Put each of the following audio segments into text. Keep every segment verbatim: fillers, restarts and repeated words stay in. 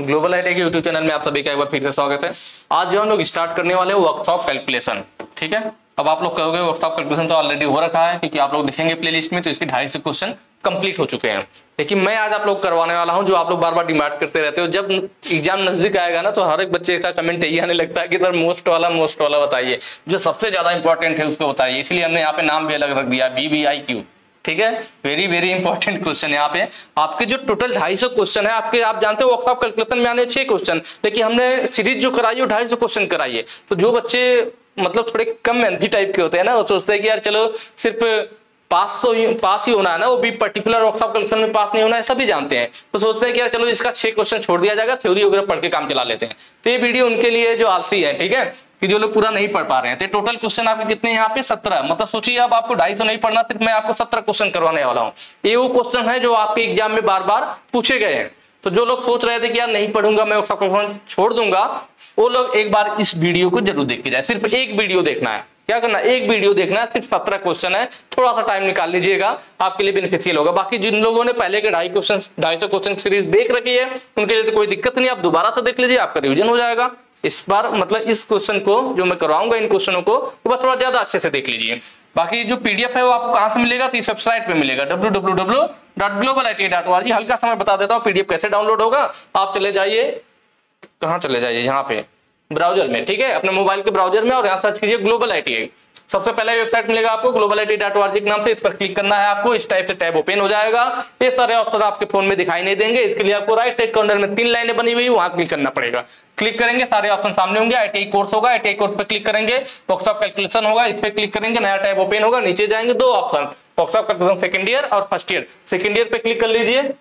Global ITI के YouTube channel में आप सभी का एक बार फिर से स्वागत है। आज जो हम लोग स्टार्ट करने वाले हैं वर्कशॉप कैलकुलेशन, ठीक है। अब आप लोग कहोगे वर्कशॉप कैलकुलेशन तो ऑलरेडी हो रखा है, क्योंकि आप लोग देखेंगे प्लेलिस्ट में तो इसके ढाई सौ क्वेश्चन कंप्लीट हो चुके हैं, लेकिन मैं आज आप लोग करवाने वाला हूं जो आप लोग बार बार डिमांड करते रहते हो। जब एग्जाम नजदीक आएगा ना तो हर एक बच्चे का कमेंट यही आने लगता है कि सर मोस्ट वाला मोस्ट वाला बताइए, जो सबसे ज्यादा इंपॉर्टेंट है उसको बताइए। इसलिए हमने यहाँ पे नाम भी अलग रख दिया, बी बी आई क्यू, ठीक है। वेरी वेरी इंपॉर्टेंट क्वेश्चन है। यहाँ पे आपके जो टोटल ढाई सौ क्वेश्चन है आपके, आप जानते हो वर्कशॉप कैलकुलेशन में आने छह क्वेश्चन, लेकिन हमने सीरीज जो कराई वो ढाई सौ क्वेश्चन कराई है। तो जो बच्चे मतलब थोड़े कम मेहनती टाइप के होते हैं ना, वो सोचते हैं कि यार चलो सिर्फ पास तो पास ही होना है ना, वो भी पर्टिकुलर वर्कशॉप कैलकुलेशन में पास नहीं होना है, सभी जानते हैं। तो सोचते हैं कि यार चलो इसका छह क्वेश्चन छोड़ दिया जाएगा, थ्योरी वगैरह पढ़ के काम चला लेते हैं। तो ये वीडियो उनके लिए जो आलसी है, ठीक है, कि जो लोग पूरा नहीं पढ़ पा रहे हैं। तो टोटल क्वेश्चन आपके कितने यहाँ पे सत्रह, मतलब सोचिए अब आपको ढाई सौ नहीं पढ़ना, सिर्फ मैं आपको सत्रह क्वेश्चन करवाने वाला हूँ। ये वो क्वेश्चन है जो आपके एग्जाम में बार बार पूछे गए हैं। तो जो लोग सोच रहे थे कि यार नहीं पढ़ूंगा मैं वर्कशॉप कैलकुलेशन छोड़ दूंगा, वो लोग एक बार इस वीडियो को जरूर देख के जाए। सिर्फ एक वीडियो देखना है, क्या करना, एक वीडियो देखना है, सिर्फ सत्रह क्वेश्चन है, थोड़ा सा टाइम निकाल लीजिएगा, आपके लिए बेनिफिशियल होगा। बाकी जिन लोगों ने पहले के ढाई क्वेश्चन ढाई सौ क्वेश्चन सीरीज देख रखी है उनके लिए तो कोई दिक्कत नहीं, आप दोबारा से देख लीजिए, आपका रिविजन हो जाएगा। इस बार मतलब इस क्वेश्चन को जो मैं करवाऊंगा, इन क्वेश्चनों को तो थोड़ा ज्यादा अच्छे से देख लीजिए। बाकी जो पीडीएफ है वो आपको कहाँ से मिलेगा, तो इस वेबसाइट पे मिलेगा, W W W dot global I T I dot O R G. हल्का समय बता देता हूँ पीडीएफ कैसे डाउनलोड होगा। आप चले जाइए, कहाँ चले जाइए, यहाँ पे ब्राउजर में, ठीक है, अपने मोबाइल के ब्राउजर में, और यहाँ सर्च कीजिए ग्लोबल आई टी आई। सबसे पहले वेबसाइट मिलेगा आपको global I T I dot O R G के नाम से, इस पर क्लिक करना है आपको। इस टाइप से टैब ओपन हो जाएगा, ये सारे ऑप्शन आपके फोन में दिखाई नहीं देंगे। इसके लिए आपको राइट साइड कॉर्नर में तीन लाइनें बनी हुई, वहां क्लिक करना पड़ेगा। क्लिक करेंगे सारे ऑप्शन सामने होंगे, आई टी आई कोर्स होगा, आई टी आई कोर्स पर क्लिक करेंगे, वर्कशॉप कैलकुलेशन होगा, इस पर क्लिक करेंगे, नया टैब ओपन होगा। नीचे जाएंगे, दो option, workshop calculation second year और फर्स्ट ईयर, सेकंड ईयर पे क्लिक कर लीजिए।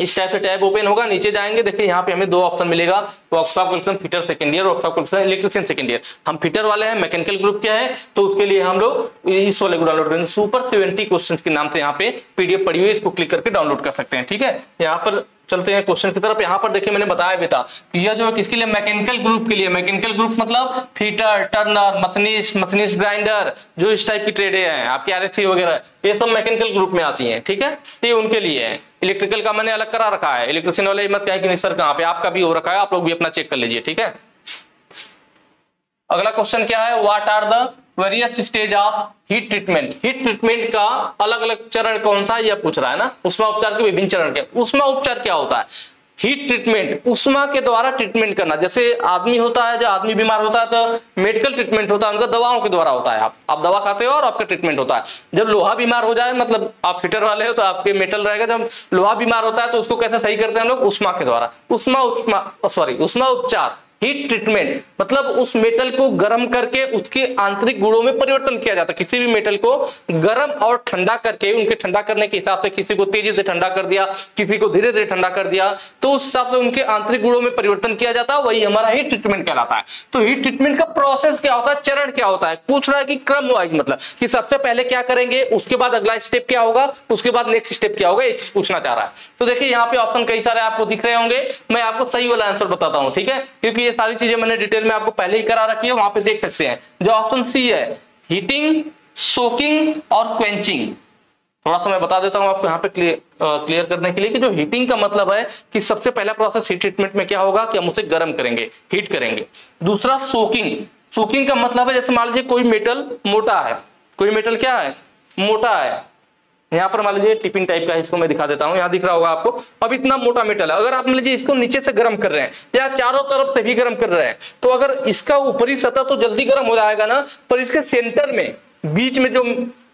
इस टाइप से टैब ओपन होगा, नीचे जाएंगे, देखिए यहाँ पे हमें दो ऑप्शन मिलेगा, workshop calculation fitter second year, workshop calculation electrician second year. हम फिटर वाले हैं, मैकेनिकल ग्रुप के हैं, तो उसके लिए हम लोग इस वाले को डाउनलोड करेंगे। सुपर सेवेंटी क्वेश्चन के नाम से यहाँ पे पीडीएफ पड़ी हुई है, इसको क्लिक करके डाउनलोड कर सकते हैं, ठीक है। यहाँ पर चलते हैं क्वेश्चन की तरफ। यहाँ पर देखिए मैंने बताया भी था कि यह जो है किसके लिए, मैकेनिकल ग्रुप के लिए। मैकेनिकल ग्रुप मतलब fitter, turner, machinist, machinist grinder, जो इस टाइप की ट्रेडें हैं आपकी, आर एस सी वगैरह, ये सब मैकेनिकल ग्रुप में आती हैं, ठीक है, ये उनके लिए है। इलेक्ट्रिकल का मैंने अलग करा रखा है, इलेक्ट्रिशियन वाले मत कहें कि नहीं सर कहाँ पे, आपका भी हो रखा है, आप लोग भी अपना चेक कर लीजिए, ठीक है। अगला क्वेश्चन क्या है, what are the various stage of heat treatment. Heat treatment का अलग अलग चरण कौन सा, यह पूछ रहा है ना। उष्मा उपचार के विभिन्न चरण क्या, उष्मा उपचार क्या होता है, हीट ट्रीटमेंट उष्मा के द्वारा ट्रीटमेंट करना। जैसे आदमी होता है, जब आदमी बीमार होता है तो मेडिकल ट्रीटमेंट होता है उनका, दवाओं के द्वारा होता है। आप आप दवा खाते हो और आपका ट्रीटमेंट होता है। जब लोहा बीमार हो जाए, मतलब आप फिटर वाले हो तो आपके मेटल रहेगा, जब लोहा बीमार होता है तो उसको कैसे सही करते हैं हम लोग, उष्मा के द्वारा। उष्मा उष्मा सॉरी उष्मा उपचार, हीट ट्रीटमेंट मतलब उस मेटल को गर्म करके उसके आंतरिक गुणों में परिवर्तन किया जाता है। किसी भी मेटल को गर्म और ठंडा करके, उनके ठंडा करने के हिसाब से, किसी को तेजी से ठंडा कर दिया, किसी को धीरे धीरे ठंडा कर दिया, तो उस हिसाब से उनके आंतरिक गुणों में परिवर्तन किया जाता है, वही हमारा हीट ट्रीटमेंट कहलाता है। तो हीट ट्रीटमेंट का प्रोसेस क्या होता है, चरण क्या होता है, पूछ रहा है कि क्रम वाइज, मतलब कि सबसे पहले क्या करेंगे, उसके बाद अगला स्टेप क्या होगा, उसके बाद नेक्स्ट स्टेप क्या होगा, ये चीज पूछना चाह रहा है। तो देखिए यहाँ पे ऑप्शन कई सारे आपको दिख रहे होंगे, मैं आपको सही वाला आंसर बताता हूँ, ठीक है, क्योंकि ये सारी चीजें मैंने डिटेल में आपको पहले ही करा रखी है, वहां पे देख सकते हैं। जो ऑप्शन सी है, हीटिंग, सोकिंग और क्वेंचिंग, थोड़ा सा मैं बता देता हूं आपको यहाँ पे क्लियर क्लियर करने के लिए कि जो हीटिंग का मतलब है कि सबसे पहला प्रोसेस हीट ट्रीटमेंट में क्या होगा कि हम उसे गर्म करेंगे, हीट करेंगे। दूसरा सोकिंग, सोकिंग का मतलब है जैसे मान लीजिए कोई मेटल मोटा है, कोई मेटल क्या है, मोटा है, यहाँ पर मान लीजिए टिफिन टाइप का है, इसको मैं दिखा देता हूँ, यहाँ दिख रहा होगा आपको। अब इतना मोटा मेटल है, अगर आप मान लीजिए इसको नीचे से गर्म कर रहे हैं या चारों तरफ से भी गर्म कर रहे हैं, तो अगर इसका ऊपरी सतह तो जल्दी गर्म हो जाएगा ना, पर इसके सेंटर में बीच में जो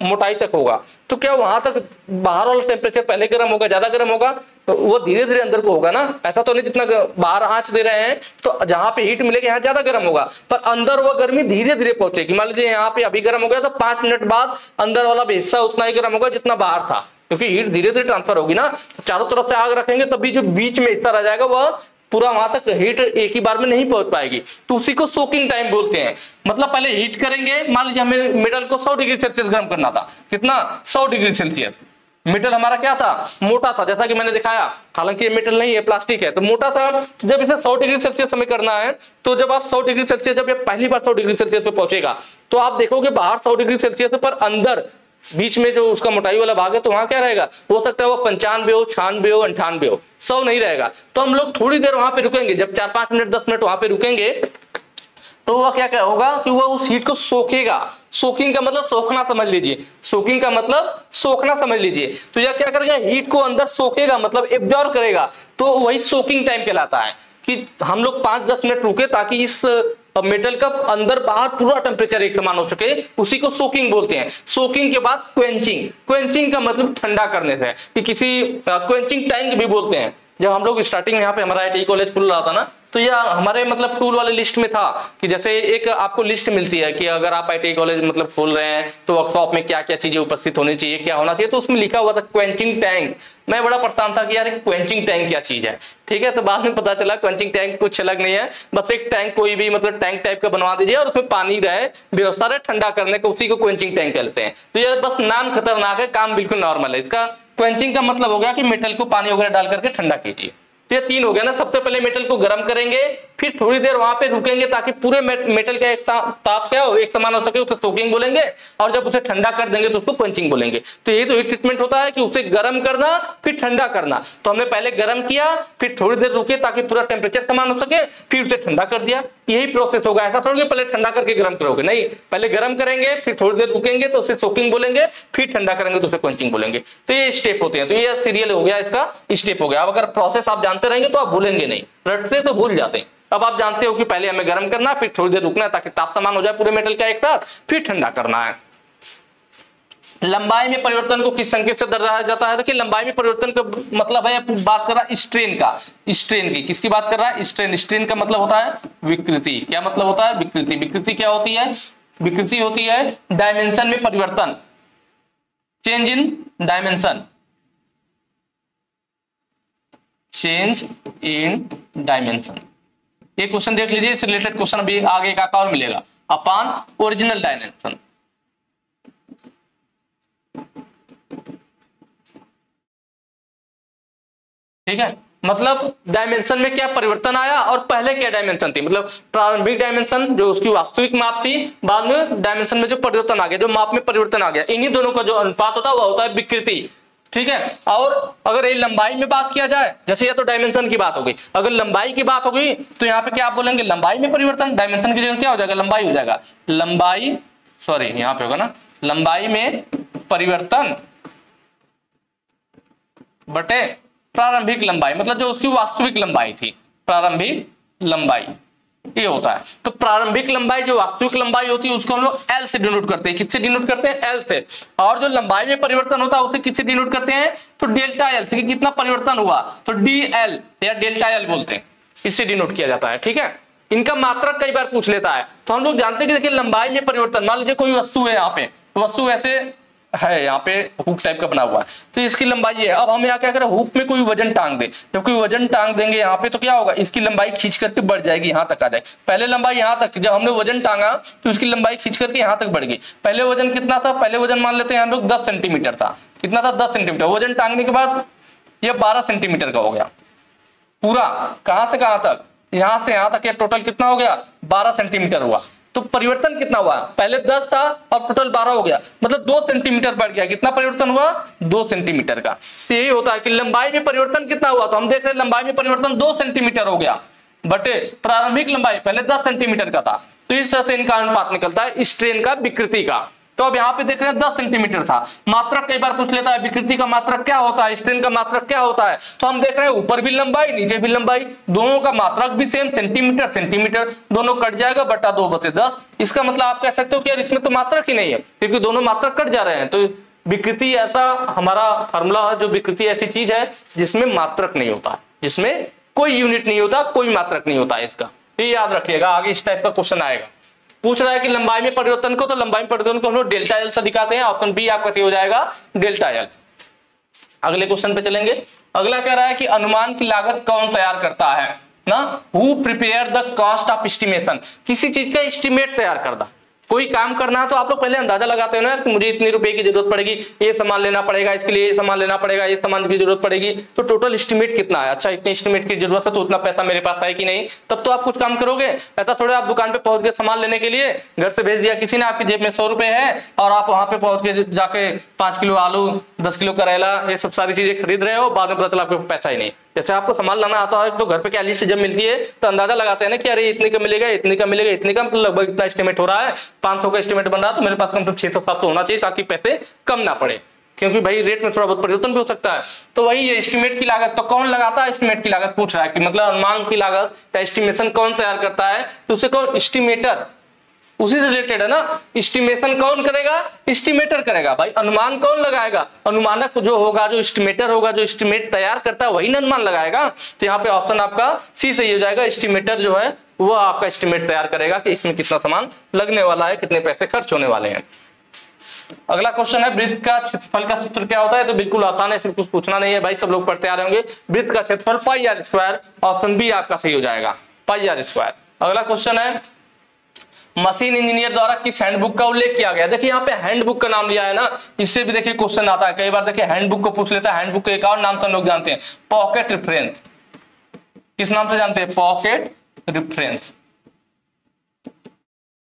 मोटाई तक होगा, तो क्या वहां तक बाहर वाला टेम्परेचर पहले गर्म होगा, ज्यादा गर्म होगा, तो वो धीरे धीरे अंदर को होगा ना। ऐसा तो नहीं जितना बाहर आंच दे रहे हैं तो जहां पे हीट मिलेगी यहाँ ज्यादा गर्म होगा, पर अंदर वो गर्मी धीरे धीरे पहुंचेगी। मान लीजिए यहाँ पे अभी गर्म हो गया, तो पांच मिनट बाद अंदर वाला भी हिस्सा उतना ही गर्म होगा जितना बाहर था, क्योंकि हीट धीरे धीरे ट्रांसफर होगी ना। चारों तरफ से आग रखेंगे तभी जो बीच में हिस्सा रह जाएगा वह पूरा वहां तक हीट एक ही बार में नहीं पहुंच पाएगी, तो उसी को सोकिंग टाइम बोलते हैं। मतलब पहले हीट करेंगे, मान लीजिए हमें मेटल को सौ डिग्री सेल्सियस गर्म करना था, कितना, सौ डिग्री सेल्सियस। मेटल हमारा क्या था, मोटा था, जैसा कि मैंने दिखाया, हालांकि ये मेटल नहीं है, प्लास्टिक है, तो मोटा था। तो जब इसे सौ डिग्री सेल्सियस हमें करना है, तो जब आप सौ डिग्री सेल्सियस, जब ये पहली बार सौ डिग्री सेल्सियस पे पहुंचेगा, तो आप देखोगे बाहर सौ डिग्री सेल्सियस पर अंदर बीच में जो उसका मोटाई वाला भाग है तो वहां क्या रहेगा, हो सकता है वो पंचानवे हो, छियानवे हो, अंठानवे हो, सौ नहीं रहेगा। तो हम लोग थोड़ी देर वहां पे रुकेंगे, जब चार पांच मिनट दस मिनट वहां पे रुकेंगे तो वह क्या क्या होगा कि वह उस हीट को सोखेगा। सोकिंग का मतलब सोखना समझ लीजिए, सोकिंग का मतलब सोखना समझ लीजिए। तो यह क्या करेगा, हीट को अंदर सोखेगा, मतलब एब्जॉर्ब करेगा। तो वही सोकिंग टाइम कहलाता है कि हम लोग पांच दस मिनट रुके ताकि इस मेटल का अंदर बाहर पूरा टेम्परेचर एक समान हो चुके, उसी को सोकिंग बोलते हैं। सोकिंग के बाद क्वेंचिंग, क्वेंचिंग का मतलब ठंडा करने से, कि किसी क्वेंचिंग टैंक भी बोलते हैं। जब हम लोग स्टार्टिंग में यहाँ पे हमारा आई टी आई कॉलेज खुल रहा था ना, तो यह हमारे मतलब टूल वाले लिस्ट में था कि जैसे एक आपको लिस्ट मिलती है कि अगर आप आई टी आई कॉलेज मतलब खोल रहे हैं तो वर्कशॉप में क्या क्या चीजें उपस्थित होनी चाहिए, क्या होना चाहिए। तो उसमें लिखा हुआ था क्वेंचिंग टैंक। मैं बड़ा परेशान था कि यार क्वेंचिंग टैंक क्या चीज है, ठीक है। तो बाद में पता चला क्वेंचिंग टैंक कुछ अलग नहीं है, बस एक टैंक कोई भी मतलब टैंक टाइप का बनवा दीजिए और उसमें पानी रहे, व्यवस्था रहे, ठंडा करने का, उसी को क्वेंचिंग टैंक कहते हैं। तो यह बस नाम खतरनाक है, काम बिल्कुल नॉर्मल है। इसका क्वेंचिंग का मतलब हो गया कि मेटल को पानी वगैरह डाल करके ठंडा कीजिए। तो ये तीन हो गया ना, सबसे पहले मेटल को गर्म करेंगे, फिर थोड़ी देर वहां पे रुकेंगे ताकि पूरे मेटल का एक ताप क्या हो, एक समान हो सके, उसे सोकिंग बोलेंगे। और जब उसे ठंडा कर देंगे तो उसको क्वेंचिंग बोलेंगे। तो ये तो एक ट्रीटमेंट होता है कि उसे गर्म करना फिर ठंडा करना। तो हमने पहले गर्म किया, फिर थोड़ी देर रुके ताकि पूरा टेम्परेचर समान हो सके, फिर उसे ठंडा कर दिया। यही प्रोसेस होगा, ऐसा थोड़ी पहले ठंडा करके गर्म करोगे, नहीं, पहले गर्म करेंगे फिर थोड़ी देर रुकेंगे तो उसे सोकिंग बोलेंगे, फिर ठंडा करेंगे तो उसे क्वेंचिंग बोलेंगे। तो ये स्टेप होते हैं, तो ये सीरियल हो गया, इसका स्टेप हो गया। अब अगर प्रोसेस आप जानते रहेंगे तो आप भूलेंगे नहीं, रटते तो भूल जाते हैं। अब आप जानते हो कि पहले हमें गर्म करना, फिर थोड़ी देर रुकना ताकि ताप समान हो जाए पूरे मेटल का एक साथ, फिर ठंडा करना है। लंबाई में परिवर्तन को किस संकेत से दर्शाया जाता है? देखिए, लंबाई में परिवर्तन का मतलब है, बात कर रहा है स्ट्रेन का, स्ट्रेन की, किसकी बात कर रहा है, स्ट्रेन। स्ट्रेन का मतलब होता है विकृति। क्या मतलब होता है? विकृति। विकृति क्या होती है? विकृति होती है डायमेंशन में परिवर्तन, change in dimension, change in dimension. ये क्वेश्चन देख लीजिए, इससे रिलेटेड क्वेश्चन भी आगे का और मिलेगा, अपॉन ओरिजिनल डायमेंशन। ठीक है, मतलब डायमेंशन में क्या परिवर्तन आया और पहले क्या डायमेंशन थी, मतलब प्रारंभिक डायमेंशन जो उसकी वास्तविक माप थी, बाद में डायमेंशन में जो परिवर्तन आ गया, जो माप में परिवर्तन आ गया, इन्हीं दोनों का जो अनुपात होता है वह होता है विकृति। ठीक है। और अगर ये लंबाई में बात किया जाए, जैसे या तो डायमेंशन की बात हो गई, अगर लंबाई की बात हो गई तो यहाँ पे क्या आप बोलेंगे, लंबाई में परिवर्तन, डायमेंशन की जगह क्या हो जाएगा, लंबाई हो जाएगा, लंबाई, सॉरी यहाँ पे होगा ना, लंबाई में परिवर्तन बटे प्रारंभिक लंबाई, मतलब जो उसकी वास्तविक लंबाई थी, प्रारंभिक लंबाई ये होता है। तो प्रारंभिक लंबाई जो वास्तविक लंबाई होती है उसको हम लोग एल से डिनोट करते हैं, किससे डिनोट करते हैं, एल से। और जो लंबाई में परिवर्तन होता है उसे किससे डिनोट करते हैं, तो डेल्टा एल से, कि कितना परिवर्तन हुआ, तो डी एल या डेल्टा एल बोलते हैं, इससे डिनोट किया जाता है। ठीक है, इनका मात्रक कई बार पूछ लेता है। तो हम लोग जानते हैं कि देखिए लंबाई में परिवर्तन, मान लीजिए कोई वस्तु है, यहाँ पे वस्तु ऐसे है, यहाँ पे हुक टाइप का बना हुआ है, तो इसकी लंबाई है। अब हम यहाँ क्या करें, हुक में कोई वजन टांग दे, जब कोई वजन टांग देंगे यहाँ पे तो क्या होगा, इसकी लंबाई खींच करके बढ़ जाएगी, यहाँ तक आ जाएगी। पहले लंबाई यहाँ तक थी, जब हमने वजन टांगा तो इसकी लंबाई खींच करके यहाँ तक बढ़ गई। पहले वजन कितना था, पहले वजन मान लेते हैं हम लोग दस सेंटीमीटर था, कितना था, दस सेंटीमीटर। वजन टांगने के बाद यह बारह सेंटीमीटर का हो गया पूरा, कहाँ से कहाँ तक, यहाँ से यहाँ तक, यह टोटल कितना हो गया, बारह सेंटीमीटर हुआ। तो परिवर्तन कितना हुआ, पहले दस था और टोटल बारह हो गया, मतलब दो सेंटीमीटर बढ़ गया। कितना परिवर्तन हुआ, दो सेंटीमीटर का। यही होता है कि लंबाई में परिवर्तन कितना हुआ, तो हम देख रहे हैं लंबाई में परिवर्तन दो सेंटीमीटर हो गया बटे प्रारंभिक लंबाई पहले दस सेंटीमीटर का था। तो इस तरह से इनका अनुपात निकलता है, स्ट्रेन का, विकृति का। तो अब यहाँ पे देख रहे हैं दस सेंटीमीटर था। मात्रक कई बार पूछ लेता है, विकृति का मात्रक क्या होता है, स्ट्रेन का मात्रक क्या होता है। तो हम देख रहे हैं ऊपर भी लंबाई नीचे भी लंबाई, दोनों का मात्रक भी सेम, सेंटीमीटर सेंटीमीटर, दोनों कट जाएगा बटा दो बटे दस। इसका मतलब आप कह सकते हो कि यार इसमें तो मात्रक ही नहीं है, क्योंकि दोनों मात्रक कट जा रहे हैं। तो विकृति ऐसा हमारा फार्मूला है, जो विकृति ऐसी चीज है जिसमें मात्रक नहीं होता, जिसमें कोई यूनिट नहीं होता, कोई मात्रक नहीं होता इसका। ये याद रखिएगा, आगे इस टाइप का क्वेश्चन आएगा। पूछ रहा है कि लंबाई में परिवर्तन को, तो लंबाई में परिवर्तन को हम लोग डेल्टा एल से दिखाते हैं, ऑप्शन बी आपका सही हो जाएगा, डेल्टा एल। अगले क्वेश्चन पे चलेंगे। अगला कह रहा है कि अनुमान की लागत कौन तैयार करता है ना, who prepare the cost of estimation, किसी चीज का एस्टिमेट तैयार करना, कोई काम करना है तो आप लोग पहले अंदाजा लगाते हो ना कि मुझे इतने रुपए की जरूरत पड़ेगी, ये सामान लेना पड़ेगा, इसके लिए ये सामान लेना पड़ेगा, ये सामान की जरूरत पड़ेगी, तो टोटल एस्टिमेट कितना है, अच्छा इतने एस्टिमेट की जरूरत है तो उतना पैसा मेरे पास है कि नहीं, तब तो आप कुछ काम करोगे। ऐसा थोड़े आप दुकान पे पहुंच गए सामान लेने के लिए, घर से भेज दिया किसी ने, आपकी जेब में सौ रुपए है और आप वहां पे पहुंच के जाके पांच किलो आलू, दस किलो करेला, ये सब सारी चीजें खरीद रहे हो, बाद में पता चला आपके पैसा ही नहीं। जैसे आपको सामान लाना आता है तो घर पे क्या लिस्ट जब मिलती है तो अंदाजा लगाते हैं ना कि अरे इतने का मिलेगा, इतने का मिलेगा, इतने का, मतलब लगभग इतना एस्टिमेट हो रहा है, पांच सौ का एस्टिमेट बन रहा है तो मेरे पास कम से कम छह सौ सात सौ होना चाहिए ताकि पैसे कम ना पड़े, क्योंकि भाई रेट में थोड़ा बहुत परिवर्तन भी हो सकता है। तो वही एस्टिमेट की लागत, तो कौन लगाता है एस्टिमेट की लागत पूछ रहा है कि मतलब अनुमान की लागत या एस्टिमेशन कौन तैयार करता है, तो उसे कौन, एस्टिमेटर, उसी से रिलेटेड है ना। एस्टिमेशन कौन करेगा, एस्टिमेटर करेगा। भाई अनुमान कौन लगाएगा, अनुमानक जो होगा, जो एस्टिमेटर होगा, जो एस्टिमेट तैयार करता है वही ना अनुमान लगाएगा। तो यहाँ पे ऑप्शन आपका सी सही हो जाएगा, एस्टिमेटर जो है वो आपका एस्टिमेट तैयार करेगा कि इसमें कितना सामान लगने वाला है, कितने पैसे खर्च होने वाले हैं। अगला क्वेश्चन है, वृत्त का क्षेत्रफल का सूत्र क्या होता है। तो बिल्कुल आसान है, इसमें कुछ पूछना नहीं है भाई, सब लोग पढ़ते आ रहे होंगे। वृत्त का क्षेत्रफल pi r square, option B आपका सही हो जाएगा, पाई आर स्क्वायर। अगला क्वेश्चन है, मशीन इंजीनियर द्वारा किस हैंडबुक का उल्लेख किया गया। देखिए यहाँ पे हैंडबुक का नाम लिया है ना, इससे भी देखिए क्वेश्चन आता है कई बार। देखिए हैंडबुक को पूछ लेता है, हैंडबुक का एक और नाम तो लोग जानते हैं पॉकेट रेफरेंस। किस नाम से जानते हैं, पॉकेट रेफरेंस,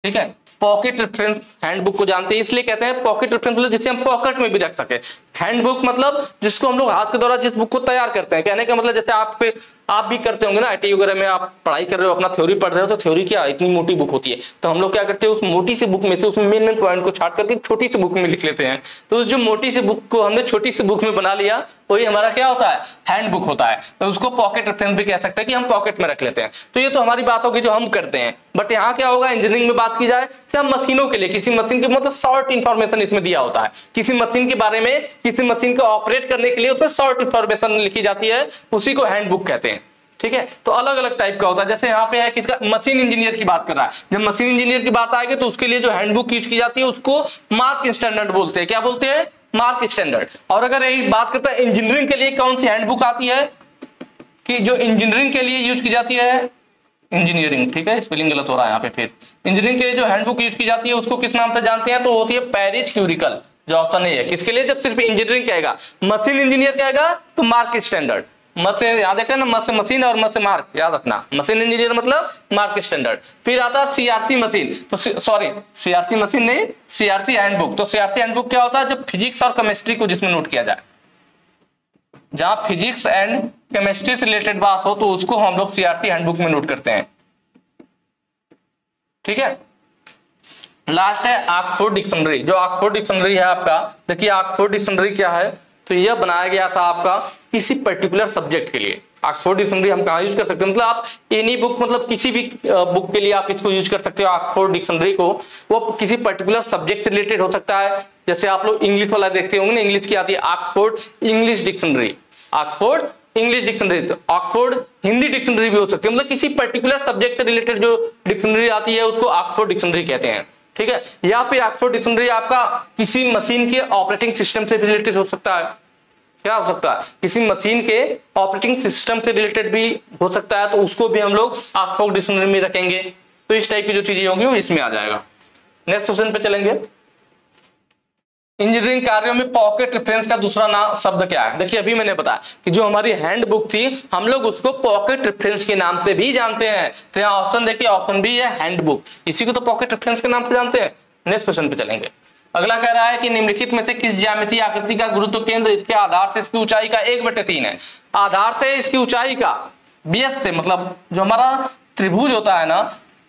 ठीक है, पॉकेट रेफरेंस हैंडबुक को जानते हैं, इसलिए कहते हैं पॉकेट रेफरेंस, मतलब जिसे हम पॉकेट में भी रख सके। हैंडबुक मतलब जिसको हम लोग हाथ के द्वारा जिस बुक को तैयार करते हैं। कहने का मतलब जैसे आप पे आप भी करते होंगे ना, आईटीआई वगैरह में आप पढ़ाई कर रहे हो, अपना थ्योरी पढ़ रहे हो, तो थ्योरी क्या इतनी मोटी बुक होती है, तो हम लोग क्या करते हैं उस मोटी सी बुक में से उसमें मेन मेन पॉइंट को छाट करके छोटी सी बुक में लिख लेते हैं। तो जो मोटी सी बुक को हमने छोटी सी बुक में बना लिया वही हमारा क्या होता है, हैंडबुक होता है। तो उसको पॉकेट रेफरेंस भी कह सकते हैं कि हम पॉकेट में रख लेते हैं। तो ये तो हमारी बात होगी जो हम करते हैं, बट यहाँ क्या होगा, इंजीनियरिंग में बात की जाए तो हम मशीनों के लिए, किसी मशीन के मतलब शॉर्ट इन्फॉर्मेशन इसमें दिया होता है, किसी मशीन के बारे में, किसी मशीन को ऑपरेट करने के लिए उसमें शॉर्ट इंफॉर्मेशन लिखी जाती है, उसी को हैंडबुक कहते हैं, ठीक है। तो अलग अलग टाइप का होता है। जैसे यहाँ पे है किसका, मशीन इंजीनियर की बात कर रहा है। जब मशीन इंजीनियर की बात आएगी तो उसके लिए जो हैंडबुक यूज की जाती है उसको मार्क स्टैंडर्ड बोलते हैं। क्या बोलते हैं, मार्क स्टैंडर्ड। और अगर यही बात करता है इंजीनियरिंग के लिए कौन सी हैंडबुक आती है कि जो इंजीनियरिंग के लिए यूज की जाती है, इंजीनियरिंग, ठीक है, स्पेलिंग गलत हो रहा है यहाँ पे, फिर इंजीनियरिंग के लिए जो हैंडबुक यूज की जाती है उसको किस नाम से जानते हैं, तो होती है पेरिस क्यूरिकल। जो ऑप्शन नहीं है किसके लिए, जब सिर्फ इंजीनियरिंग कहेगा, मशीन इंजीनियर कहेगा तो मार्क स्टैंडर्ड। मशीन याद रखना, मशीन मशीन और मशीन मार्क याद रखना, मशीन इंजीनियर मतलब मार्क स्टैंडर्ड। फिर आता है सीआरसी मशीन, तो सॉरी सीआरसी मशीन नहीं, सीआरसी हैंडबुक। तो सीआरसी हैंडबुक क्या होता है, जब फिजिक्स और केमिस्ट्री को जिसमें नोट किया जाए, जहां फिजिक्स एंड केमिस्ट्री से रिलेटेड बात हो तो उसको हम लोग सीआरसी हैंडबुक में नोट करते हैं, ठीक है। लास्ट है ऑक्सफोर्ड डिक्शनरी। जो ऑक्सफोर्ड डिक्शनरी है आपका, देखिए ऑक्सफोर्ड डिक्शनरी क्या है, तो यह बनाया गया था आपका किसी पर्टिकुलर सब्जेक्ट के लिए। ऑक्सफोर्ड डिक्शनरी हम कहाँ यूज कर सकते हैं, मतलब आप एनी बुक, मतलब किसी भी बुक के लिए आप इसको यूज कर सकते हो ऑक्सफोर्ड डिक्शनरी को। वो किसी पर्टिकुलर सब्जेक्ट से रिलेटेड हो सकता है, जैसे आप लोग इंग्लिश वाला देखते होंगे ना, इंग्लिश की आती है Oxford English dictionary, Oxford English dictionary, Oxford Hindi dictionary भी हो सकती है, मतलब किसी पर्टिकुलर सब्जेक्ट से रिलेटेड जो डिक्शनरी आती है उसको ऑक्सफोर्ड डिक्शनरी कहते हैं, ठीक है। या फिर ऑक्सफोर्ड डिक्शनरी आपका किसी मशीन के ऑपरेटिंग सिस्टम से रिलेटेड हो सकता है, क्या हो सकता है, किसी मशीन के ऑपरेटिंग सिस्टम से रिलेटेड भी हो सकता है, तो उसको भी हम लोग ऑक्सफोर्ड डिक्शनरी में रखेंगे। तो इस टाइप की जो चीजें होंगी वो इसमें आ जाएगा। नेक्स्ट क्वेश्चन पे चलेंगे, इंजीनियरिंग कार्यों में पॉकेट रेफरेंस का दूसरा नाम शब्द क्या है। देखिए अभी मैंने बताया कि जो हमारी हैंडबुक थी हम लोग उसको पॉकेट रेफरेंस के नाम से भी जानते हैं, तो यहाँ ऑप्शन देखिए ऑप्शन बी है हैंडबुक, इसी को तो पॉकेट रेफरेंस के नाम से जानते हैं। नेक्स्ट क्वेश्चन पे चलेंगे, अगला कह रहा है कि निम्नलिखित में से किस ज्यामितीय आकृति का गुरुत्व केंद्र इसके आधार से इसकी ऊंचाई का एक बटे तीन है। आधार से इसकी ऊंचाई का, बेस से मतलब जो हमारा त्रिभुज होता है ना,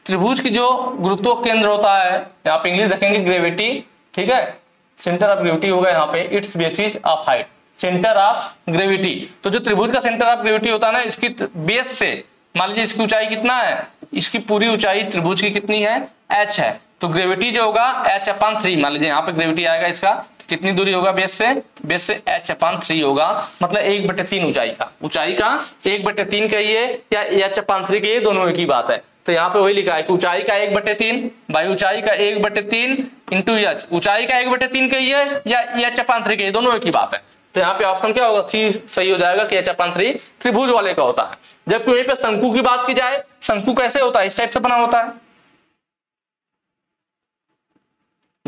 त्रिभुज की जो गुरुत्व केंद्र होता है, यहाँ पे इंग्लिश रखेंगे ग्रेविटी, ठीक है, सेंटर ऑफ ग्रेविटी होगा यहाँ पे, it's basis of height, centre of gravity. तो जो त्रिभुज का सेंटर ऑफ ग्रेविटी होता है ना, इसकी बेस से मान लीजिए इसकी ऊंचाई कितना है, इसकी पूरी ऊंचाई त्रिभुज की कितनी है, एच है, तो ग्रेविटी जो होगा एच अपॉन थ्री, मान लीजिए यहाँ पे ग्रेविटी आएगा इसका, तो कितनी दूरी होगा बेस से, बेस से एच अपॉन थ्री होगा, मतलब एक बटे तीन ऊंचाई का, ऊंचाई का एक बटे तीन कहिए या एच अपॉन थ्री कहिए, दोनों एक ही बात है। तो यहाँ पे वही लिखा है कि ऊंचाई का एक बटे तीन, भाई ऊंचाई का एक बटे तीन इंटू एच, ऊंचाई का एक बटे तीन कही है या एच अपॉन थ्री कही, दोनों एक ही बात है। तो यहाँ पे ऑप्शन क्या होगा, सी सही हो जाएगा कि एच अपॉन थ्री त्रिभुज वाले का होता है। जबकि वहीं पे शंकु की बात की जाए, शंकु कैसे होता है, इस टाइप से बना होता है,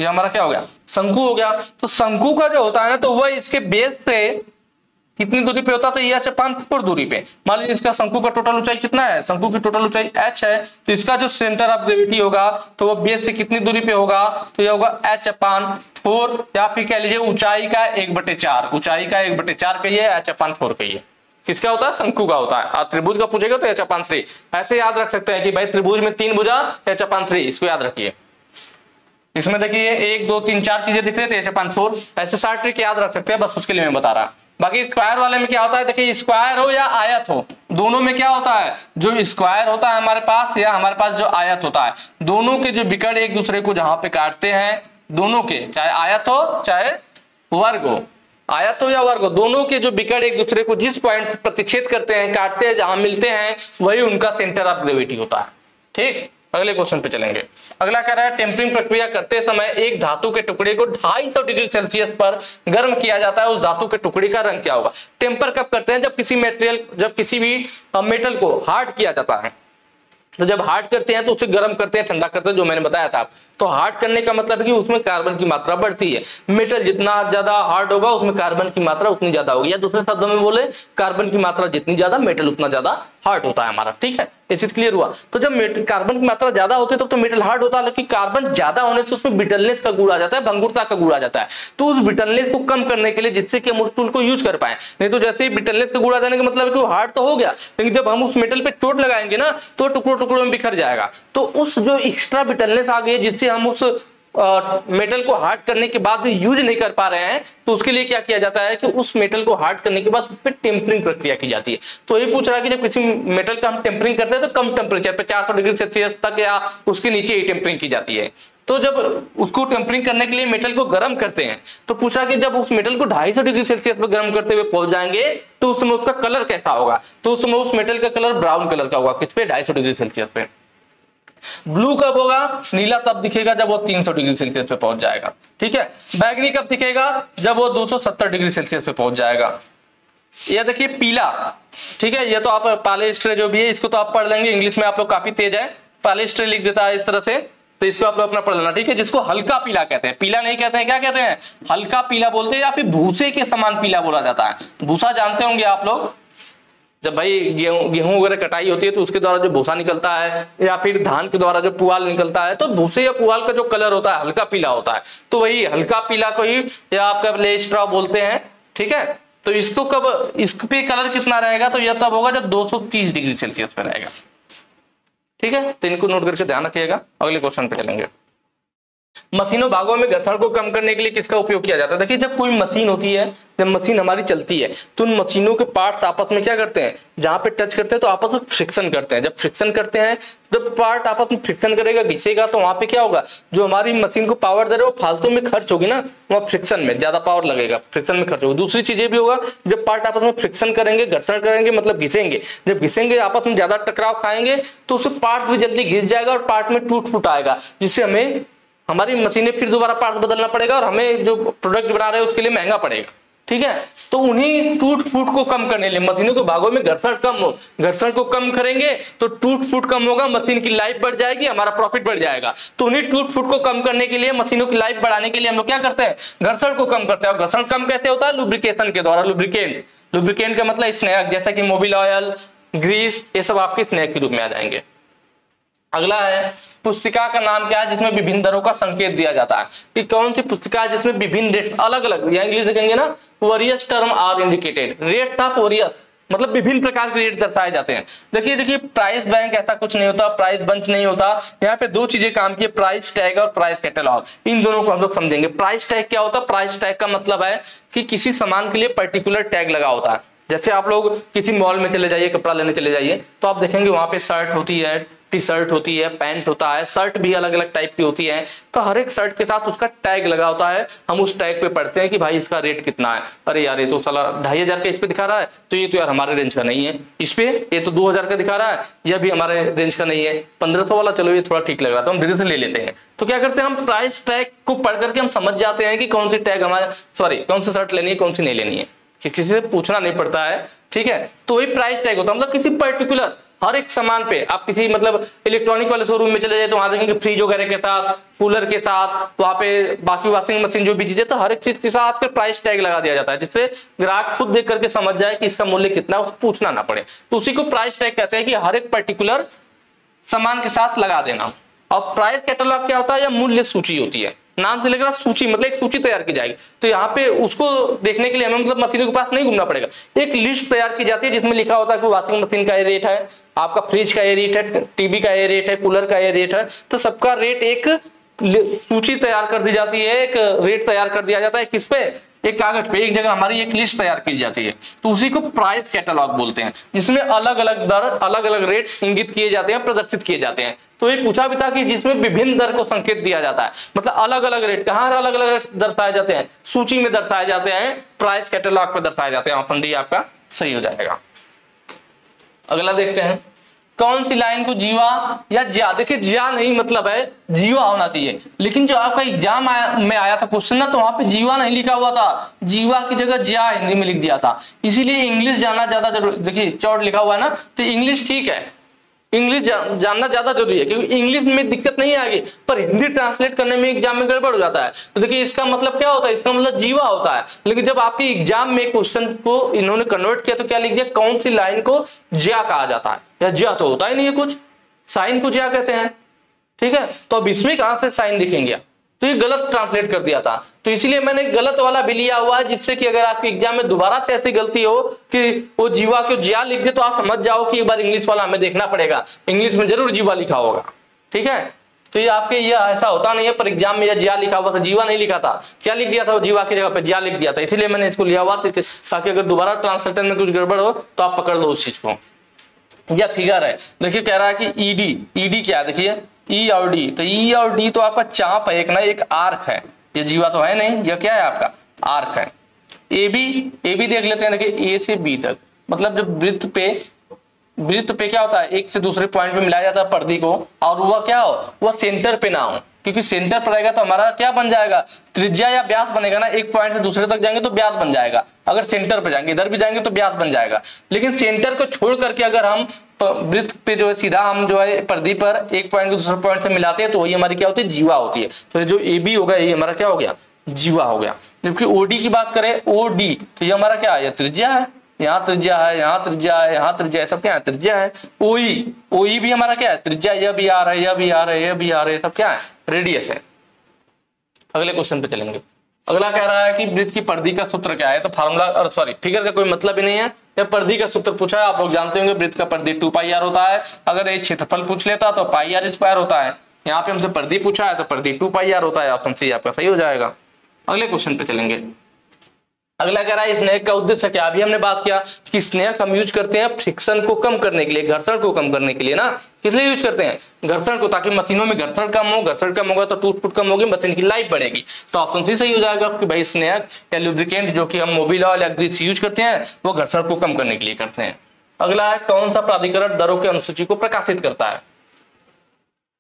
ये हमारा क्या हो गया, शंकु हो गया। तो शंकु का जो होता है ना तो वह इसके बेस से कितनी दूरी पे होता है, तो ये है पांच फुट दूरी पे। मान लीजिए इसका शंकु का टोटल ऊंचाई कितना है, शंकु की टोटल ऊंचाई h है, तो इसका जो सेंटर ऑफ ग्रेविटी होगा तो वो बेस से कितनी दूरी पे होगा, तो ये होगा h अपान फोर, या फिर कह लीजिए ऊंचाई का एक बटे चार, ऊंचाई का एक बटे चार कहिए, h अपान फोर कहिए। किसका होता है, शंकु का होता है। आप त्रिभुज का पूछेगा तो h अपान थ्री, ऐसे याद रख सकते हैं कि भाई त्रिभुज में तीन भुजा h अपान थ्री, इसको याद रखिए। इसमें देखिए एक दो तीन चार चीजें दिख रहे थे, h अपान फोर, ऐसे सारे ट्रिक याद रख सकते हैं, बस उसके लिए मैं बता रहा। बाकी स्क्वायर वाले में क्या होता है, देखिए स्क्वायर हो या आयत हो, दोनों में क्या होता है, जो स्क्वायर होता है हमारे पास या हमारे पास जो आयत होता है, दोनों के जो बिकर्ण एक दूसरे को जहां पे काटते हैं, दोनों के चाहे आयत हो चाहे वर्ग हो, आयत हो या वर्ग हो, दोनों के जो बिकर्ण एक दूसरे को जिस पॉइंट प्रतिच्छेद करते हैं, काटते हैं, जहां मिलते हैं, वही उनका सेंटर ऑफ ग्रेविटी होता है। ठीक, अगले क्वेश्चन पे चलेंगे। अगला कह रहा है टेम्परिंग प्रक्रिया करते समय एक धातु के टुकड़े को दो सौ पचास डिग्री सेल्सियस पर गर्म किया जाता है, उस धातु के टुकड़े का रंग क्या होगा। टेम्पर कब करते हैं, जब किसी मेटेरियल जब किसी भी मेटल को हार्ड किया जाता है, तो जब हार्ड करते हैं तो उसे गर्म करते हैं, ठंडा करते हैं, जो मैंने बताया था। तो हार्ड करने का मतलब है कि उसमें कार्बन की मात्रा बढ़ती है, मेटल जितना ज्यादा हार्ड होगा उसमें कार्बन की मात्रा उतनी ज्यादा होगी, या दूसरे शब्दों में बोले कार्बन की मात्रा जितनी ज्यादा मेटल उतना ज्यादा हार्ड होता है हमारा। ठीक है, ये चीज क्लियर हुआ। तो जब मेटल कार्बन की मात्रा ज्यादा होती है तब तो, तो मेटल हार्ड होता है, लेकिन कार्बन ज्यादा होने से उसमें ब्रिटलनेस का गुण आ जाता है, भंगुरता का गुण आ जाता है। तो उस ब्रिटलनेस को कम करने के लिए जिससे कि हम उस टूल को यूज कर पाए, नहीं तो जैसे ही ब्रिटलनेस का गुण आ जाने का मतलब है कि वो हार्ड तो हो गया, लेकिन जब हम उस मेटल पे चोट लगाएंगे ना तो टुकड़ों टुकड़ों में बिखर जाएगा। तो उस जो एक्स्ट्रा ब्रिटलनेस आ गई है जिससे हम उस मेटल को हार्ड करने के बाद भी यूज नहीं कर पा रहे हैं, तो उसके लिए क्या किया जाता है कि उस मेटल को हार्ड करने के बाद उस पर टेम्परिंग प्रक्रिया की जाती है। तो ये पूछ रहा है कि जब किसी मेटल का हम टेम्परिंग करते हैं तो कम टेम्परेचर पे चार सौ डिग्री सेल्सियस तक या उसके नीचे ही टेम्परिंग की जाती है। तो जब उसको टेम्परिंग करने के लिए मेटल को गर्म करते हैं तो पूछा कि जब उस मेटल को ढाई सौ डिग्री सेल्सियस पर गर्म करते हुए पहुंच जाएंगे तो उस समय उसका कलर कैसा होगा, तो उस समय उस मेटल का कलर ब्राउन कलर का होगा। किस पे, ढाई सौ डिग्री सेल्सियस पे। ब्लू कब होगा, नीला तब दिखेगा जब वो तीन सौ डिग्री सेल्सियस पे पहुंच जाएगा। ठीक है, बैगनी कब दिखेगा, जब वो दो सौ सत्तर डिग्री सेल्सियस पे पहुंच जाएगा। यह देखिए पीला, ठीक है, ये तो आप पालेस्ट्रे जो भी है इसको तो आप पढ़ लेंगे, इंग्लिश में आप लोग काफी तेज है, पालेस्ट्रे लिख देता है इस तरह से, तो इसको आप लोग अपना पढ़ लेना। ठीक है, जिसको हल्का पीला कहते हैं, पीला नहीं कहते हैं, क्या कहते हैं, हल्का पीला बोलते हैं, या फिर भूसे के समान पीला बोला जाता है। भूसा जानते होंगे आप लोग, जब भाई गेहूं गेहूं वगैरह कटाई होती है तो उसके द्वारा जो भूसा निकलता है या फिर धान के द्वारा जो पुआल निकलता है, तो भूसे या पुआल का जो कलर होता है हल्का पीला होता है, तो वही हल्का पीला को ही या आपका लेस्ट्रा बोलते हैं। ठीक है, तो इसको कब, इस पे कलर कितना रहेगा, तो यह तब होगा जब दो सौ तीस डिग्री सेल्सियस पे रहेगा। ठीक है, तो इनको नोट करके ध्यान रखिएगा। अगले क्वेश्चन पे चलेंगे। मशीनों भागों में घर्षण को कम करने के लिए किसका उपयोग किया जाता है। देखिए जब कोई मशीन होती है, जब मशीन हमारी चलती है तो उन मशीनों के पार्ट्स आपस में क्या करते हैं, जहां पे टच करते हैं तो आपस में फ्रिक्शन करते हैं। जब फ्रिक्शन करते हैं, जब पार्ट आपस में फ्रिक्शन करेगा, घिसेगा, तो वहां पे क्या होगा, जो हमारी मशीन को पावर दे रहे वो फालतू में खर्च होगी ना, वहां फ्रिक्शन में ज्यादा पावर लगेगा, फ्रिक्शन में खर्च होगी। दूसरी चीजें भी होगा, जब पार्ट आपस में फ्रिक्शन करेंगे, घर्षण करेंगे मतलब घिसेंगे, जब घिसेंगे आपस में ज्यादा टकराव खाएंगे तो उससे पार्ट भी जल्दी घिस जाएगा और पार्ट में टूट फूट आएगा, जिससे हमें हमारी मशीनें फिर दोबारा पार्ट्स बदलना पड़ेगा और हमें जो प्रोडक्ट बना रहे हैं उसके लिए महंगा पड़ेगा। ठीक है, तो उन्हीं टूट फूट को कम करने के लिए मशीनों के भागों में घर्षण कम हो, घर्षण को कम करेंगे तो टूट फूट कम होगा, मशीन की लाइफ बढ़ जाएगी, हमारा प्रॉफिट बढ़ जाएगा। तो उन्हीं टूट फूट को कम करने के लिए, मशीनों की लाइफ बढ़ाने के लिए हम लोग क्या करते हैं, घर्षण को कम करते हैं। और घर्षण कम कैसे होता है, लुब्रिकेशन के द्वारा। लुब्रिकेंट, लुब्रिकेंट का मतलब स्नेहक, जैसा कि मोबिल ऑयल, ग्रीस, ये सब आपके स्नेहक के रूप में आ जाएंगे। अगला है पुस्तिका का नाम क्या है जिसमें विभिन्न दरों का संकेत दिया जाता है, कि कौन सी पुस्तिका है जिसमें विभिन्न रेट अलग अलग, या इंग्लिश देखेंगे ना various term are indicated, rate of various मतलब विभिन्न प्रकार के रेट दर्शाए जाते हैं। देखिए देखिए प्राइस बैंक ऐसा कुछ नहीं होता, प्राइस बंच नहीं होता, यहाँ पे दो चीजें काम की, प्राइस टैग और प्राइस कैटलॉग, इन दोनों को हम लोग समझेंगे। प्राइस टैग क्या होता है, प्राइस टैग का मतलब है कि किसी सामान के लिए पर्टिकुलर टैग लगा होता है। जैसे आप लोग किसी मॉल में चले जाइए, कपड़ा लेने चले जाइए, तो आप देखेंगे वहां पे शर्ट होती है, टी शर्ट होती है, पैंट होता है, शर्ट भी अलग अलग टाइप की होती है, तो हर एक शर्ट के साथ उसका टैग लगा होता है। हम उस टैग पे पढ़ते हैं कि भाई इसका रेट कितना है, अरे यार ये तो साला ढाई हजार का इस पे दिखा रहा है, तो ये तो यार हमारे रेंज का नहीं है, इस पे ये तो दो हजार का दिखा रहा है, यह भी हमारे रेंज का नहीं है, पंद्रह सौ वाला चलो ये थोड़ा ठीक लग रहा है, तो हम धीरे से ले लेते हैं। तो क्या करते हैं, हम प्राइस टैग को पढ़ करके हम समझ जाते हैं कि कौन सी टैग हमारे सॉरी कौन सी शर्ट लेनी है, कौन सी नहीं लेनी है, किसी से पूछना नहीं पड़ता है। ठीक है, तो वही प्राइस टैग होता है, मतलब किसी पर्टिकुलर हर एक सामान पे आप किसी मतलब इलेक्ट्रॉनिक वाले शोरूम में चले जाए तो वहां देखेंगे फ्रिज वगैरह के साथ, कूलर के साथ, वहां पे बाकी वॉशिंग मशीन जो भी चीजें, तो हर एक चीज के साथ आपके प्राइस टैग लगा दिया जाता है जिससे ग्राहक खुद देख करके समझ जाए कि इसका मूल्य कितना, उसको पूछना ना पड़े। तो उसी को प्राइस टैग कहते हैं कि हर एक पर्टिकुलर सामान के साथ लगा देना। और प्राइस कैटलॉग क्या होता है, या मूल्य सूची होती है, नाम से लेकर सूची मतलब एक सूची तैयार की जाएगी। तो यहाँ पे उसको देखने के लिए हमें मतलब मशीनों के पास नहीं घूमना पड़ेगा, एक लिस्ट तैयार की जाती है जिसमें लिखा होता है कि वॉशिंग मशीन का ये रेट है, आपका फ्रिज का ये रेट है, टीवी का ये रेट है, कूलर का ये रेट है। तो सबका रेट एक सूची तैयार कर दी जाती है, एक रेट तैयार कर दिया जाता है किस पे, एक कागज पे, एक जगह हमारी एक लिस्ट तैयार की जाती है। तो उसी को प्राइस कैटलॉग बोलते हैं, जिसमें अलग अलग दर, अलग अलग रेट इंगित किए जाते हैं, प्रदर्शित किए जाते हैं। तो ये पूछा भी था कि जिसमें विभिन्न दर को संकेत दिया जाता है, मतलब अलग अलग रेट कहाँ अलग अलग रेट दर्शाए जाते हैं, सूची में दर्शाए जाते हैं, प्राइस कैटलॉग पर दर्शाए जाते हैं। ऑप्शन डी आपका सही हो जाएगा। अगला देखते हैं, कौन सी लाइन को जीवा या ज्या, देखिए ज्या नहीं मतलब है जीवा होना चाहिए, लेकिन जो आपका एग्जाम में आया था क्वेश्चन ना, तो वहां पे जीवा नहीं लिखा हुआ था, जीवा की जगह ज्या हिंदी में लिख दिया था, इसीलिए इंग्लिश जाना ज्यादा जरूरी। देखिए चौड़ लिखा हुआ है ना, तो इंग्लिश ठीक है, इंग्लिश जा, जानना ज्यादा जरूरी है क्योंकि इंग्लिश में दिक्कत नहीं आएगी, पर हिंदी ट्रांसलेट करने में एग्जाम में गड़बड़ हो जाता है। तो देखिए इसका मतलब क्या होता है, इसका मतलब जीवा होता है, लेकिन जब आपके एग्जाम में क्वेश्चन को इन्होंने कन्वर्ट किया तो क्या लिख दिया, कौन सी लाइन को ज्या कहा जाता है, या ज्या तो होता ही नहीं है कुछ, साइन को ज्या कहते हैं, ठीक है। तो अब इसमें कहां से साइन दिखेंगे, तो ये गलत ट्रांसलेट कर दिया था, तो इसलिए मैंने गलत वाला भी लिया हुआ है, जिससे कि अगर आपके एग्जाम में दोबारा से ऐसी गलती हो कि वो जीवा को जिया लिख दे, तो आप समझ जाओ कि एक बार इंग्लिश वाला हमें देखना पड़ेगा, इंग्लिश में जरूर जीवा लिखा होगा, ठीक है। तो ये आपके ये ऐसा होता नहीं है, पर एग्जाम में यह जिया लिखा हुआ था, जीवा नहीं लिखा था, क्या लिख दिया था, जीवा की जगह पर जिया लिख दिया था, इसीलिए मैंने इसको लिया हुआ, ताकि अगर दोबारा ट्रांसलेटर में कुछ गड़बड़ हो तो आप पकड़ लो उस चीज को। यह फिगर है, देखिए कह रहा है कि ईडी, ईडी क्या है, देखिए ई और डी, तो ई और डी तो आपका चाप है, एक ना एक आर्क है, ये जीवा तो है नहीं, ये क्या है आपका आर्क है। ए बी, ए बी देख लेते हैं, देखिए ए से बी तक मतलब जब वृत्त पे, वृत्त पे क्या होता है एक से दूसरे पॉइंट पे मिलाया जाता है पर्दी को, और वह क्या हो, वह सेंटर पे ना हो, क्योंकि सेंटर पर रहेगा तो हमारा क्या बन जाएगा, त्रिज्या या व्यास बनेगा ना, एक पॉइंट से दूसरे तक जाएंगे तो व्यास बन जाएगा, अगर सेंटर पर जाएंगे इधर भी जाएंगे तो व्यास बन जाएगा। लेकिन सेंटर को छोड़ करके अगर हम वृत्त पे जो है सीधा हम जो है पर्दी पर एक पॉइंट को दूसरे पॉइंट से मिलाते हैं तो वही हमारी क्या होती है, जीवा होती है। तो जो ए बी होगा यही हमारा क्या हो गया, जीवा हो गया। जबकि ओडी की बात करें, ओडी तो ये हमारा क्या है, त्रिज्या है, यहाँ त्रिज्या है, यहाँ त्रिज्या है, यहाँ त्रिज्या है, सब क्या है त्रिज्या है। ओई, ओई भी हमारा क्या है त्रिज्या, यह भी आ रहा है, यह भी आ रहा है, यह भी आ रहा है, सब क्या है रेडियस है। अगले क्वेश्चन पे चलेंगे। अगला कह रहा है कि वृत्त की परिधि का सूत्र क्या है, तो फार्मूला सॉरी फिगर का कोई मतलब ही नहीं है, या परिधि का सूत्र पूछा है, आप लोग जानते होंगे वृत्त का परिधि टू पाई आर होता है। अगर ये क्षेत्रफल पूछ लेता तो पाई आर स्क्वायर होता है, यहाँ पे हमसे परिधि पूछा है तो परिधि टू पाई आर होता है। ऑप्शन सी आपका सही हो जाएगा। अगले क्वेश्चन पे चलेंगे। अगला कह रहा है स्नेहक का उद्देश्य क्या, अभी हमने बात किया कि स्नेहक हम यूज करते हैं फ्रिक्शन को कम करने के लिए, घर्षण को कम करने के लिए ना, किस लिए यूज करते हैं घर्षण को, ताकि मशीनों में घर्षण कम हो, घर्षण कम होगा तो टूट फूट कम होगी, मशीन की लाइफ बढ़ेगी। तो ऑप्शन सी सही हो जाएगा कि भाई स्नेहक या लुब्रिकेंट जो कि हम मोबिल ऑयल या ग्रीस यूज करते हैं वो घर्षण को कम करने के लिए करते हैं। अगला है कौन सा प्राधिकरण दरों की अनुसूची को प्रकाशित करता है,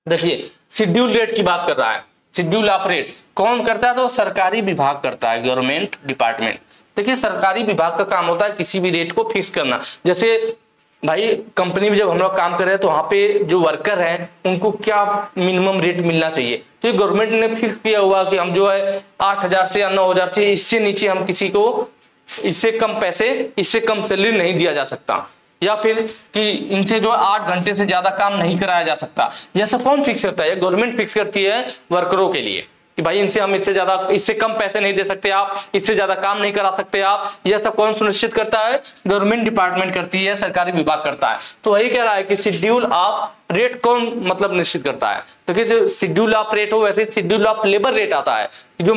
देखिए शेड्यूल रेट की बात कर रहा है, शेड्यूल ऑफ रेट कौन करता है, तो सरकारी विभाग करता है, गवर्नमेंट डिपार्टमेंट। देखिए सरकारी विभाग का काम होता है किसी भी रेट को फिक्स करना, जैसे भाई कंपनी में जब हम लोग काम कर रहे हैं तो वहां पे जो वर्कर हैं उनको क्या मिनिमम रेट मिलना चाहिए, तो गवर्नमेंट ने फिक्स किया हुआ कि हम जो है आठ हजार से या नौ हजार से इससे नीचे हम किसी को इससे कम पैसे, इससे कम सैलरी नहीं दिया जा सकता, या फिर कि इनसे जो आठ घंटे से ज्यादा काम नहीं कराया जा सकता। यह सब कौन फिक्स करता है, गवर्नमेंट फिक्स करती है वर्करों के लिए कि भाई इनसे हम इससे ज्यादा, इससे कम पैसे नहीं दे सकते आप, इससे ज्यादा काम नहीं करा सकते आप। यह सब कौन सुनिश्चित करता है, गवर्नमेंट डिपार्टमेंट करती है, सरकारी विभाग करता है। तो वही कह रहा है कि शेड्यूल ऑफ रेट कौन मतलब निश्चित करता है, तो कि जो शेड्यूल ऑफ रेट हो वैसे शेड्यूल ऑफ लेबर रेट आता है, जो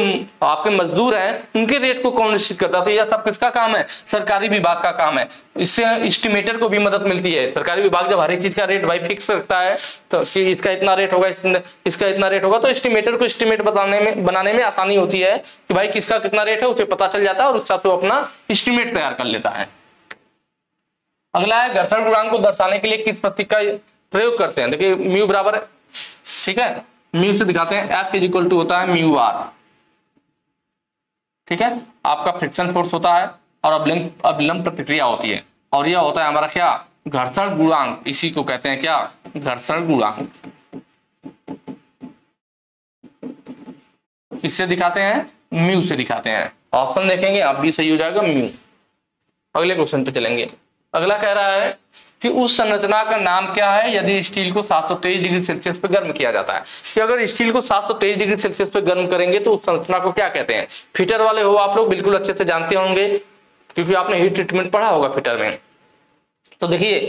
आपके मजदूर हैं उनके रेट को कौन निश्चित करता है। तो यह सब किसका काम है, सरकारी विभाग का काम है। इससे एस्टिमेटर को भी मदद मिलती है, सरकारी विभाग जब हर एक चीज का रेट भाई फिक्स रखता है तो कि इसका इतना रेट होगा, इसका इतना रेट होगा, तो एस्टिमेटर को एस्टिमेट बताने में बनाने में आसानी होती है कि भाई किसका कितना रेट है उसे पता चल जाता है और उस हिसाब से अपना एस्टिमेट तैयार कर लेता है। अगला है घर्षण गुणांक को दर्शाने के लिए किस प्रतीक का प्रयोग करते हैं, देखिए म्यू बराबर, ठीक है म्यू से दिखाते हैं, एफ इज इक्वल टू होता है म्यू आर, ठीक है आपका फ्रिक्शन फोर्स होता है, और अभिलंब अभिलंब प्रतिक्रिया होती है, और यह होता है हमारा क्या घर्षण गुणांक, इसी को कहते हैं क्या, घर्षण गुणांक। किससे दिखाते हैं, म्यू से दिखाते हैं। ऑप्शन देखेंगे, आप भी सही हो जाएगा म्यू। अगले क्वेश्चन पे चलेंगे। अगला कह रहा है कि उस संरचना का नाम क्या है यदि स्टील को सात सौ तेईस डिग्री सेल्सियस पे गर्म किया जाता है। कि अगर स्टील को सात सौ तेईस डिग्री सेल्सियस पे गर्म करेंगे तो उस संरचना को क्या कहते हैं। फिटर वाले हो आप लोग बिल्कुल अच्छे से जानते होंगे क्योंकि आपने हीट ट्रीटमेंट पढ़ा होगा फिटर में। तो देखिए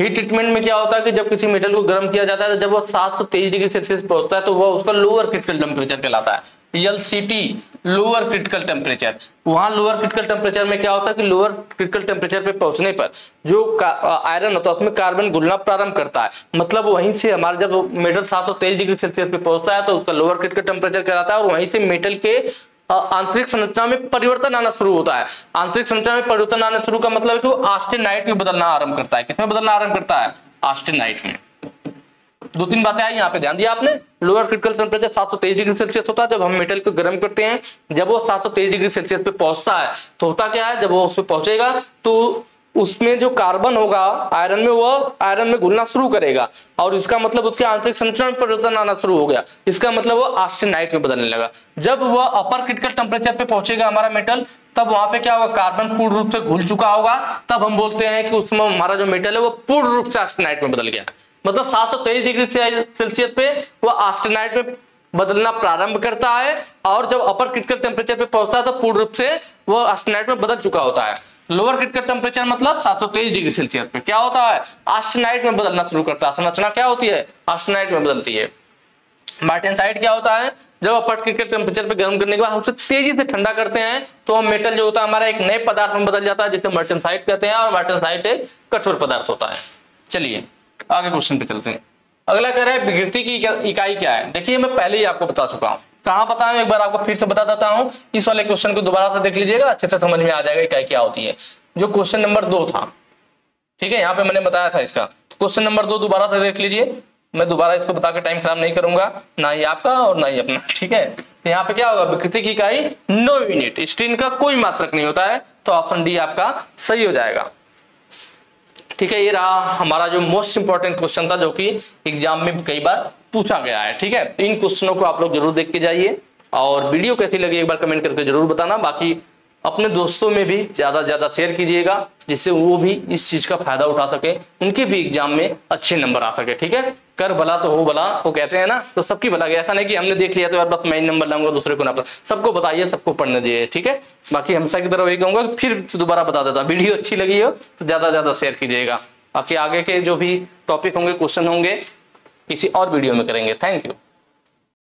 हीट ट्रीटमेंट में क्या होता है कि जब किसी मेटल को गर्म किया जाता है तो जब वो सात सौ तेईस डिग्री सेल्सियस पर होता है तो वह उसका लोअर क्रिटिकल टेम्परेचर कहलाता है, L C T, lower critical temperature. वहां लोअर क्रिटिकल टेम्परेचर में क्या होता है कि लोअर क्रिटिकल टेम्परेचर पे पहुंचने पर जो आयरन होता है उसमें कार्बन घुलना प्रारंभ करता है। मतलब वहीं से हमारा जब मेटल सात सौ तेईस डिग्री सेल्सियस पे पहुंचता है तो उसका लोअर क्रिटिकल टेम्परेचर कहलाता है और वहीं से मेटल के आंतरिक संरचना में परिवर्तन आना शुरू होता है। आंतरिक संरचना में परिवर्तन आना शुरू का मतलब है कि वो आस्टेनाइट में बदलना आरंभ करता है। किसमें बदलना आरंभ करता है, आस्टेनाइट में। दो तीन बातें आई यहाँ पे, ध्यान दिया आपने। लोअर क्रिटिकल टेम्परेचर सात सौ तेईस डिग्री सेल्सियस होता है जब हम मेटल को गर्म करते हैं। जब वो सात सौ तेईस डिग्री सेल्सियस पे पहुंचता है तो होता क्या है, जब वो उस पे पहुंचेगा तो उसमें जो कार्बन होगा आयरन में वो आयरन में घुलना शुरू करेगा और इसका मतलब उसके आंतरिक संरचना में परिवर्तन आना शुरू हो गया। इसका मतलब वो आर्सेनाइट में बदलने लगा। जब वह अपर क्रिटिकल टेम्परेचर पे पहुंचेगा हमारा मेटल तब वहां पे क्या होगा, कार्बन पूर्ण रूप से घुल चुका होगा। तब हम बोलते हैं कि उसमें हमारा जो मेटल है वो पूर्ण रूप से आर्सेनाइट में बदल गया। मतलब सात सौ तेईस डिग्री सेल्सियस पे वो आर्सेनाइट में बदलना प्रारंभ करता है और जब अपर क्रिटिकल टेम्परेचर पे पहुंचता है तो पूर्ण रूप से वो आर्सेनाइट में बदल चुका होता है। लोअर क्रिटिकल टेम्परेचर मतलब सात सौ तेईस डिग्री सेल्सियस पे क्या होता है, आर्सेनाइट में बदलना शुरू करता है। संरचना क्या होती है, आर्सेनाइट में बदलती है। मार्टेनसाइट क्या होता है, जब अपर क्रिटिकल टेम्परेचर पे गर्म करने के बाद हम उसे तेजी से ठंडा करते हैं तो हम मेटल जो होता है हमारा एक नए पदार्थ में बदल जाता है जिसे मार्टेनसाइट कहते हैं। और मार्टेनसाइट एक कठोर पदार्थ होता है। चलिए आगे क्वेश्चन पे चलते हैं। अगला कह रहा है विकृति की इकाई क्या है। देखिए मैं पहले ही आपको बता चुका हूं, कहां पता है एक बार आपको फिर से बता देता हूं। इस वाले क्वेश्चन को दोबारा से देख लीजिएगा, अच्छे से समझ में आ जाएगा इकाई क्या होती है। जो क्वेश्चन नंबर दो था, ठीक है, यहाँ पे मैंने बताया था इसका। क्वेश्चन नंबर दो दोबारा से देख लीजिए, मैं दोबारा इसको बताकर टाइम खराब नहीं करूंगा, ना ही आपका और ना ही अपना, ठीक है। तो यहाँ पे क्या होगा, विकृति की इकाई नो यूनिट, स्ट्रेन का कोई मात्रक नहीं होता है, तो ऑप्शन डी आपका सही हो जाएगा, ठीक है। ये रहा हमारा जो मोस्ट इंपॉर्टेंट क्वेश्चन था जो कि एग्जाम में कई बार पूछा गया है, ठीक है। इन क्वेश्चनों को आप लोग जरूर देख के जाइए और वीडियो कैसी लगी एक बार कमेंट करके जरूर बताना। बाकी अपने दोस्तों में भी ज्यादा से ज्यादा शेयर कीजिएगा जिससे वो भी इस चीज का फायदा उठा सके, उनके भी एग्जाम में अच्छे नंबर आ सके, ठीक है। कर भला तो हो भला, वो कहते हैं ना, तो सबकी भला गया। ऐसा नहीं कि हमने देख लिया तो यार बस मैं नंबर लाऊंगा दूसरे को ना, सबको बताइए, सबको पढ़ने दीजिए, ठीक है। बाकी हमेशा की तरफ यही कहूंगा, फिर दोबारा बता देता, वीडियो अच्छी लगी हो तो ज्यादा से ज्यादा शेयर कीजिएगा। बाकी आगे के जो भी टॉपिक होंगे, क्वेश्चन होंगे, किसी और वीडियो में करेंगे। Thank you.